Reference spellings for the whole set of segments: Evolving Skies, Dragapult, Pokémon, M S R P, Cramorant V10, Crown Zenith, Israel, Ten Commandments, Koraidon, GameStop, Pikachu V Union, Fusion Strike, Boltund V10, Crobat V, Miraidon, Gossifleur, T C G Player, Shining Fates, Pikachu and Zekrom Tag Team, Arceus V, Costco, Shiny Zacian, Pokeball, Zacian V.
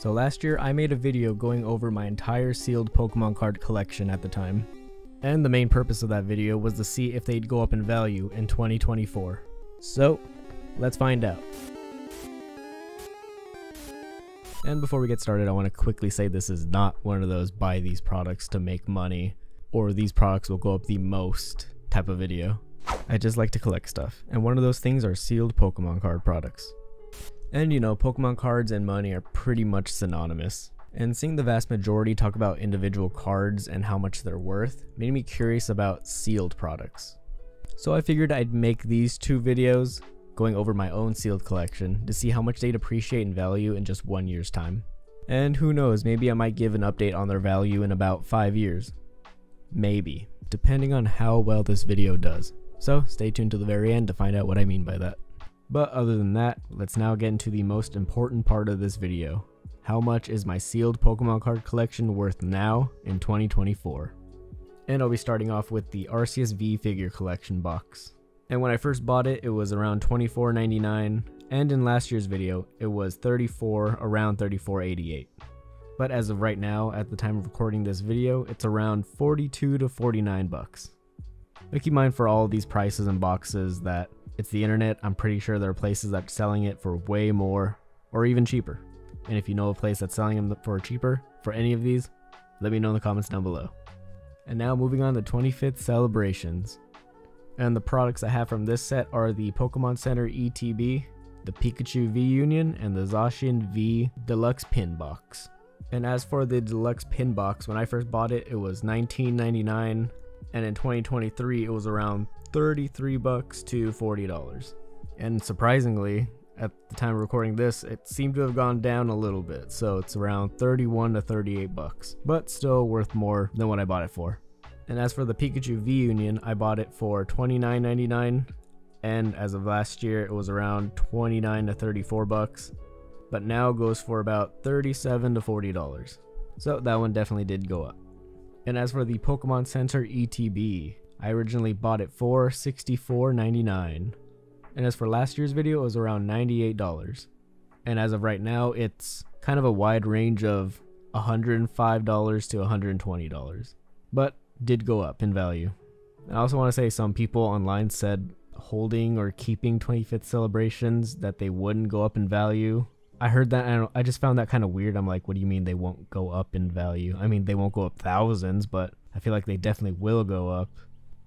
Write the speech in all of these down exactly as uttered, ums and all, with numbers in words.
So last year I made a video going over my entire sealed Pokemon card collection at the time. And the main purpose of that video was to see if they'd go up in value in twenty twenty-four. So, let's find out. And before we get started, I want to quickly say this is not one of those buy these products to make money, or these products will go up the most type of video. I just like to collect stuff, and one of those things are sealed Pokemon card products. And you know, Pokemon cards and money are pretty much synonymous. And seeing the vast majority talk about individual cards and how much they're worth made me curious about sealed products. So I figured I'd make these two videos going over my own sealed collection to see how much they'd appreciate in value in just one year's time. And who knows, maybe I might give an update on their value in about five years. Maybe, depending on how well this video does. So stay tuned to the very end to find out what I mean by that. But other than that, let's now get into the most important part of this video. How much is my sealed Pokemon card collection worth now in twenty twenty-four? And I'll be starting off with the Arceus V figure collection box. And when I first bought it, it was around twenty-four ninety-nine, and in last year's video, it was thirty-four, around thirty-four eighty-eight. But as of right now, at the time of recording this video, it's around forty-two to forty-nine bucks. But keep in mind for all these prices and boxes that it's the internet, I'm pretty sure there are places that are selling it for way more or even cheaper. And if you know a place that's selling them for cheaper for any of these, let me know in the comments down below. And now moving on to twenty-fifth celebrations. And the products I have from this set are the Pokemon Center E T B, the Pikachu V Union, and the Zacian V Deluxe Pin Box. And as for the Deluxe Pin Box, when I first bought it, it was nineteen ninety-nine, and in twenty twenty-three it was around thirty-three bucks to forty dollars. And surprisingly, at the time of recording this, it seemed to have gone down a little bit, so it's around thirty-one to thirty-eight bucks, but still worth more than what I bought it for. And as for the Pikachu V Union, I bought it for twenty-nine ninety-nine, and as of last year, it was around twenty-nine to thirty-four bucks, but now goes for about thirty-seven to forty dollars. So that one definitely did go up. And as for the Pokemon Center E T B, I originally bought it for sixty-four ninety-nine. And as for last year's video, it was around ninety-eight dollars. And as of right now, it's kind of a wide range of one hundred five to one hundred twenty dollars, but did go up in value. I also want to say some people online said holding or keeping twenty-fifth celebrations that they wouldn't go up in value. I heard that, and I just found that kind of weird. I'm like, what do you mean they won't go up in value? I mean, they won't go up thousands, but I feel like they definitely will go up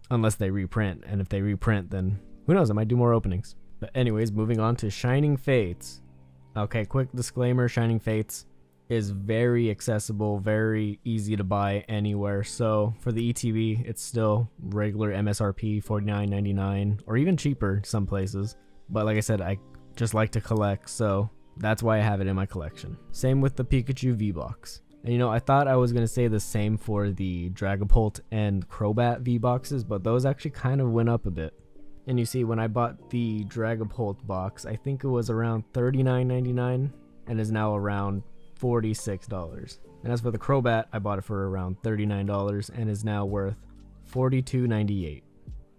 unless they reprint. And if they reprint, then who knows, I might do more openings. But anyways, moving on to Shining Fates. Okay, quick disclaimer, Shining Fates is very accessible, very easy to buy anywhere. So for the E T B, it's still regular M S R P, forty-nine ninety-nine, or even cheaper some places. But like I said, I just like to collect, so that's why I have it in my collection. Same with the Pikachu V box. And you know, I thought I was gonna say the same for the Dragapult and Crobat V boxes, but those actually kind of went up a bit. And you see, when I bought the Dragapult box, I think it was around thirty-nine ninety-nine and is now around forty-six dollars. And as for the Crobat, I bought it for around thirty-nine dollars and is now worth forty-two ninety-eight.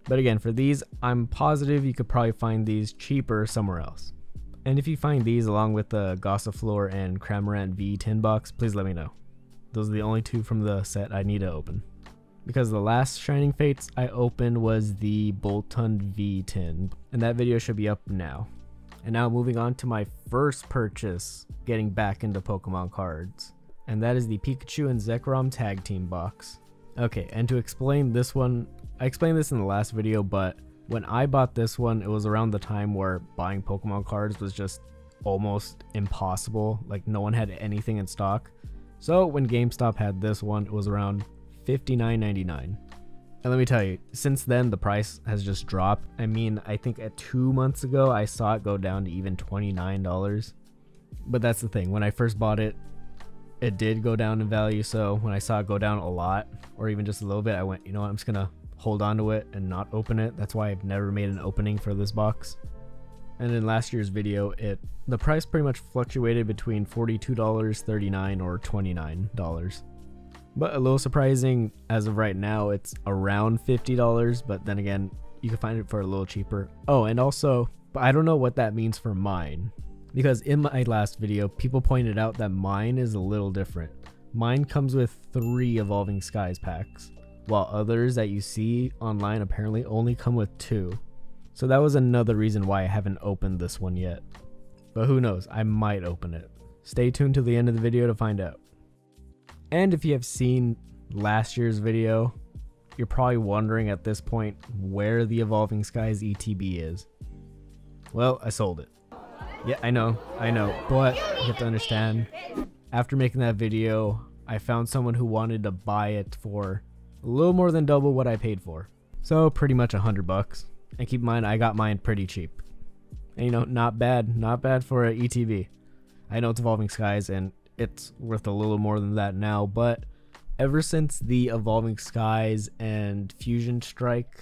But again, for these, I'm positive you could probably find these cheaper somewhere else. And if you find these along with the Gossifleur and Cramorant V ten box, please let me know. Those are the only two from the set I need to open, because the last Shining Fates I opened was the Boltund V ten, and that video should be up now. And now moving on to my first purchase, getting back into Pokemon cards. And that is the Pikachu and Zekrom Tag Team box. Okay, and to explain this one, I explained this in the last video, but when I bought this one, it was around the time where buying Pokemon cards was just almost impossible. Like, no one had anything in stock. So when GameStop had this one, it was around fifty-nine ninety-nine. And let me tell you, since then the price has just dropped. I mean, I think at two months ago I saw it go down to even twenty-nine dollars. But that's the thing, when I first bought it, it did go down in value. So when I saw it go down a lot, or even just a little bit, I went, you know what, I'm just gonna hold on to it and not open it. That's why I've never made an opening for this box. And in last year's video, it the price pretty much fluctuated between forty-two dollars, thirty-nine dollars, or twenty-nine dollars. But a little surprising, as of right now, it's around fifty dollars, but then again, you can find it for a little cheaper. Oh, and also, I don't know what that means for mine. because in my last video, people pointed out that mine is a little different. Mine comes with three Evolving Skies packs, while others that you see online apparently only come with two. So that was another reason why I haven't opened this one yet. But who knows, I might open it. Stay tuned till the end of the video to find out. And if you have seen last year's video, you're probably wondering at this point where the Evolving Skies E T B is. Well, I sold it. Yeah, I know, I know, but you have to understand, after making that video, I found someone who wanted to buy it for a little more than double what I paid for. So pretty much a hundred bucks. And keep in mind, I got mine pretty cheap. And you know, not bad, not bad for an E T B. I know it's Evolving Skies and it's worth a little more than that now, but ever since the Evolving Skies and Fusion Strike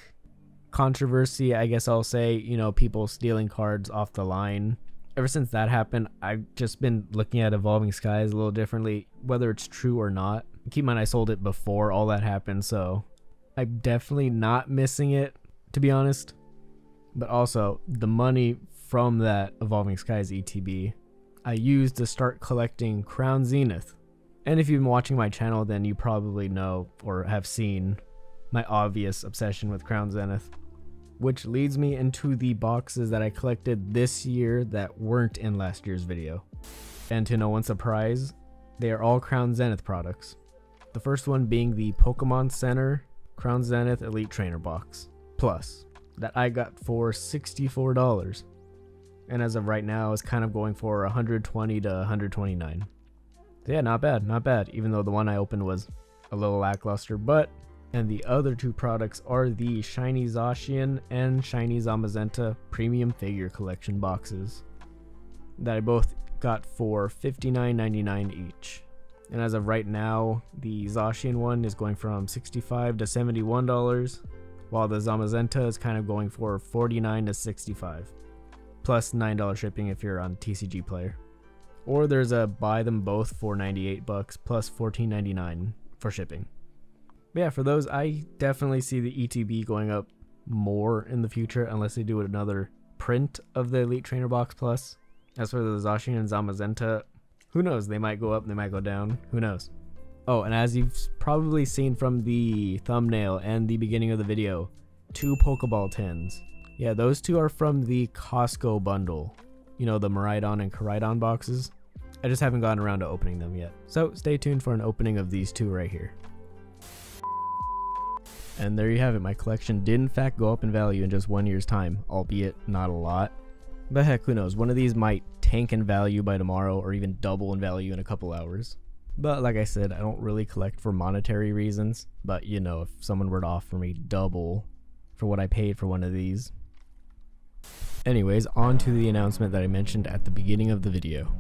controversy, I guess I'll say, you know, people stealing cards off the line, ever since that happened, I've just been looking at Evolving Skies a little differently, whether it's true or not. Keep in mind, I sold it before all that happened, so I'm definitely not missing it, to be honest. But also, the money from that Evolving Skies E T B, I used to start collecting Crown Zenith. And if you've been watching my channel, then you probably know or have seen my obvious obsession with Crown Zenith, which leads me into the boxes that I collected this year that weren't in last year's video. And to no one's surprise, they are all Crown Zenith products. The first one being the Pokemon Center Crown Zenith Elite Trainer Box Plus that I got for sixty-four dollars. And as of right now, it's kind of going for one hundred twenty to one hundred twenty-nine. So yeah, not bad, not bad, even though the one I opened was a little lackluster. But, and the other two products are the Shiny Zacian and Shiny Zamazenta Premium Figure Collection boxes that I both got for fifty-nine ninety-nine each. And as of right now, the Zacian one is going from sixty-five to seventy-one dollars, while the Zamazenta is kind of going for forty-nine to sixty-five, plus nine dollar shipping if you're on T C G Player. Or there's a buy them both for ninety-eight bucks plus fourteen ninety-nine for shipping. But yeah, for those, I definitely see the E T B going up more in the future unless they do another print of the Elite Trainer Box Plus. As for the Zacian and Zamazenta, who knows? They might go up, they might go down. Who knows? Oh, and as you've probably seen from the thumbnail and the beginning of the video, two Pokeball tins. Yeah, those two are from the Costco bundle. You know, the Miraidon and Koraidon boxes. I just haven't gotten around to opening them yet. So stay tuned for an opening of these two right here. And there you have it. My collection did in fact go up in value in just one year's time, albeit not a lot. But heck, who knows? One of these might tank in value by tomorrow or even double in value in a couple hours. But like I said, I don't really collect for monetary reasons. But you know, if someone were to offer me double for what I paid for one of these. Anyways, on to the announcement that I mentioned at the beginning of the video.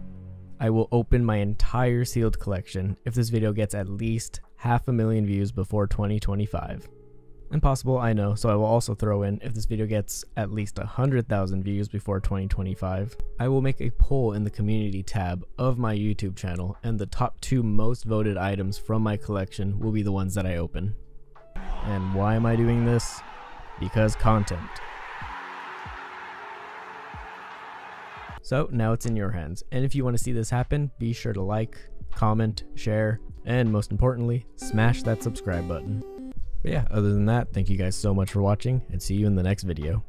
I will open my entire sealed collection if this video gets at least half a million views before twenty twenty-five. Impossible, I know, so I will also throw in if this video gets at least one hundred thousand views before twenty twenty-five. I will make a poll in the community tab of my YouTube channel, and the top two most voted items from my collection will be the ones that I open. And why am I doing this? Because content. So now it's in your hands, and if you want to see this happen, be sure to like, comment, share, and most importantly, smash that subscribe button. But yeah, other than that, thank you guys so much for watching, and see you in the next video.